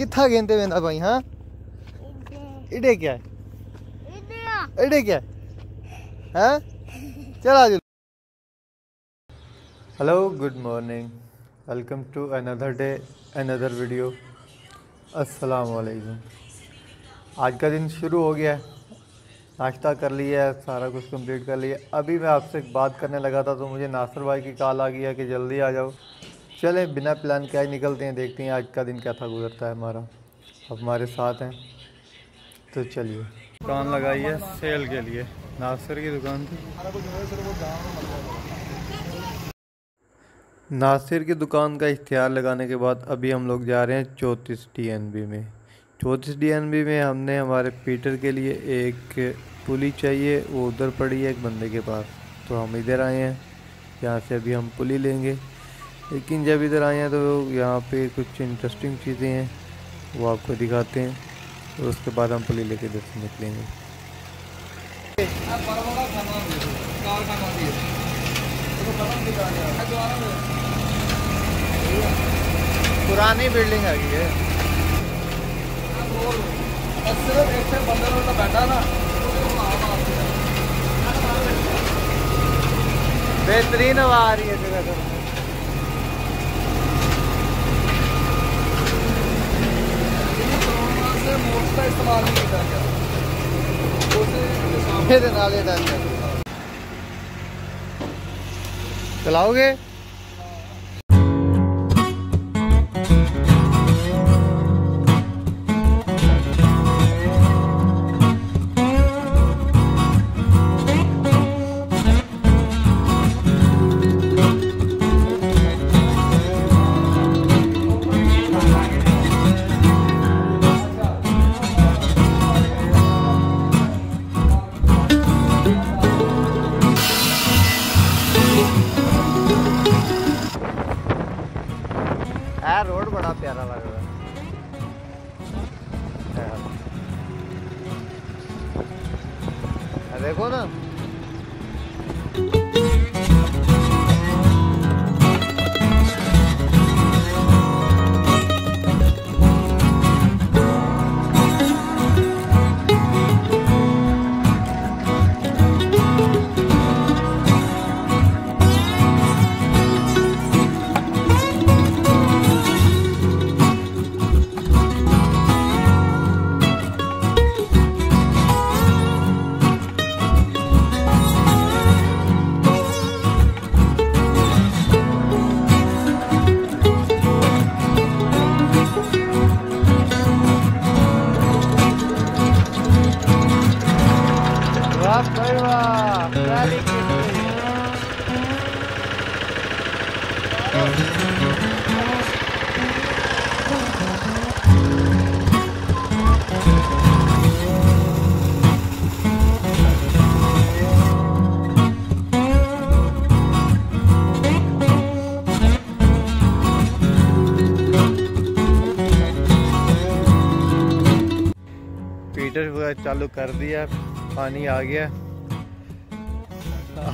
किथा गेंदे वेंदा भाई? हां इडे क्या है, इडे क्या है? हैं चल Adil. Hello good morning, welcome to another day another video. अस्सलाम वालेकुम। आज का दिन शुरू हो गया है, नाश्ता कर लिया है, सारा कुछ कंप्लीट कर लिया। अभी मैं आपसे बात करने लगा था तो मुझे नासिर भाई की कॉल आ गई है कि जल्दी आ जाओ। चलें बिना प्लान क्या ही निकलते हैं, देखते हैं आज का दिन कैसा गुजरता है हमारा। अब हमारे साथ हैं तो चलिए। दुकान लगाई है सेल के लिए, नासिर की दुकान थी। नासिर की दुकान का इश्तिहार लगाने के बाद अभी हम लोग जा रहे हैं 34 DNB में। 34 DNB में हमने हमारे पीटर के लिए एक पुली चाहिए, वो उधर पड़ी है एक बंदे के पास, तो हम इधर आए हैं। यहाँ से अभी हम पुली लेंगे, लेकिन जब इधर आए हैं तो यहाँ पे कुछ इंटरेस्टिंग चीज़ें हैं वो आपको दिखाते हैं, और उसके बाद हम पुली लेके इधर से निकलेंगे। पुरानी बिल्डिंग आ गई है, सिर्फ 115 मिनट बैठा ना, बेहतरीन हवा आ रही है जगह पर। मोटर इस्तेमाल नहीं किया गया, फिर नाले डाल दिया। चलाओगे? रोड बड़ा प्यारा लग रहा है, देखो ना। चालू कर दिया, पानी आ गया।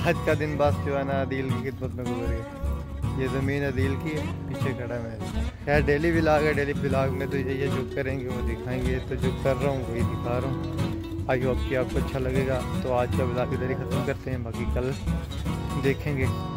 आज का दिन बस जो है ना आदिल की खिदमत में गुजर गया। ये ज़मीन आदिल की है, पीछे खड़ा मैं। यार डेली व्लॉग है, डेली व्लॉग में तो ये जो करेंगे वो दिखाएंगे, तो जो कर रहा हूँ वही दिखा रहा हूँ। आई होप कि आपको अच्छा लगेगा। तो आज का व्लॉग इधर ही ख़त्म करते हैं, बाकी कल देखेंगे।